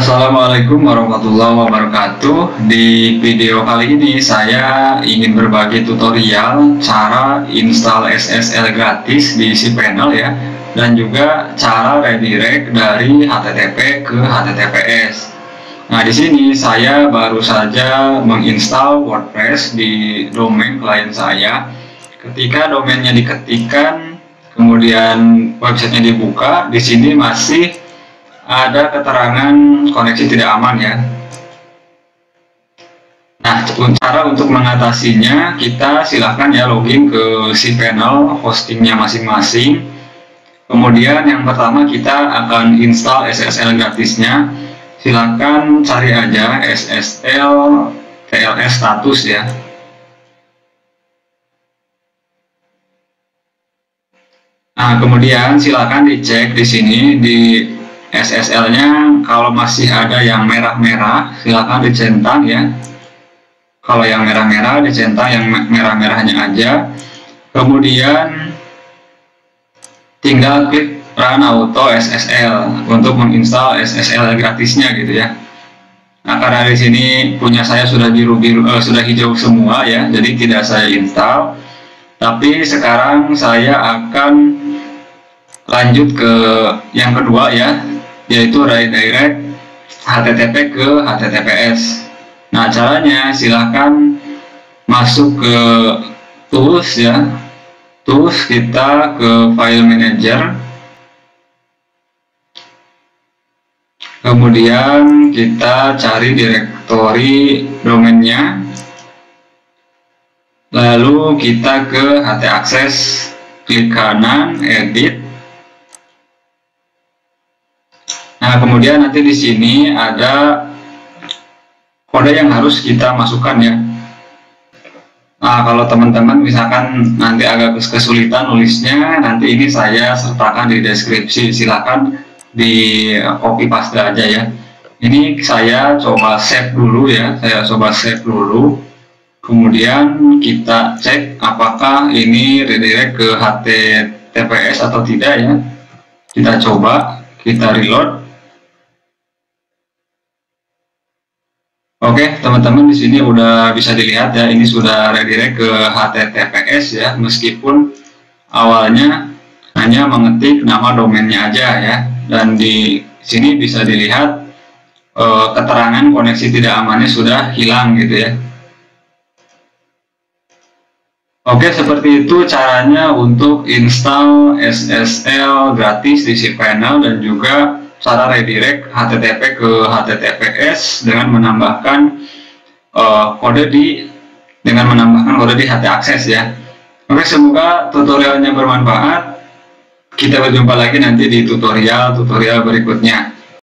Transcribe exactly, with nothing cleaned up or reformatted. Assalamualaikum warahmatullahi wabarakatuh. Di video kali ini saya ingin berbagi tutorial cara install S S L gratis di cPanel ya, dan juga cara redirect dari H T T P ke H T T P S. Nah, di sini saya baru saja menginstal WordPress di domain klien saya. Ketika domainnya diketikkan, kemudian websitenya dibuka, di sini masih ada keterangan koneksi tidak aman ya. Nah, cara untuk mengatasinya, kita silahkan ya login ke cPanel hostingnya masing-masing. Kemudian yang pertama kita akan install S S L gratisnya. Silahkan cari aja S S L T L S status ya. Nah, kemudian silahkan dicek di sini di S S L-nya, kalau masih ada yang merah-merah silahkan dicentang ya. Kalau yang merah-merah dicentang yang merah-merahnya aja. Kemudian tinggal klik run auto S S L untuk menginstal S S L gratisnya gitu ya. Nah, karena di sini punya saya sudah biru-biru eh, sudah hijau semua ya, jadi tidak saya install. Tapi sekarang saya akan lanjut ke yang kedua ya, yaitu redirect H T T P ke H T T P S. Nah, caranya silahkan masuk ke tools ya, tools kita ke file manager, kemudian kita cari direktori domainnya, lalu kita ke htaccess, klik kanan, edit. Nah, kemudian nanti di sini ada kode yang harus kita masukkan ya. Nah, kalau teman-teman misalkan nanti agak kesulitan nulisnya, nanti ini saya sertakan di deskripsi, silahkan di copy paste aja ya. Ini saya coba save dulu ya, saya coba save dulu. Kemudian kita cek apakah ini redirect ke H T T P S atau tidak ya. Kita coba, kita reload. Oke, teman-teman, di sini udah bisa dilihat ya, ini sudah redirect ke H T T P S ya, meskipun awalnya hanya mengetik nama domainnya aja ya. Dan di sini bisa dilihat e, keterangan koneksi tidak amannya sudah hilang gitu ya. Oke, seperti itu caranya untuk install S S L gratis di cPanel dan juga cara redirect H T T P ke H T T P S dengan menambahkan uh, kode di dengan menambahkan kode di htaccess ya. Oke, semoga tutorialnya bermanfaat. Kita berjumpa lagi nanti di tutorial-tutorial berikutnya.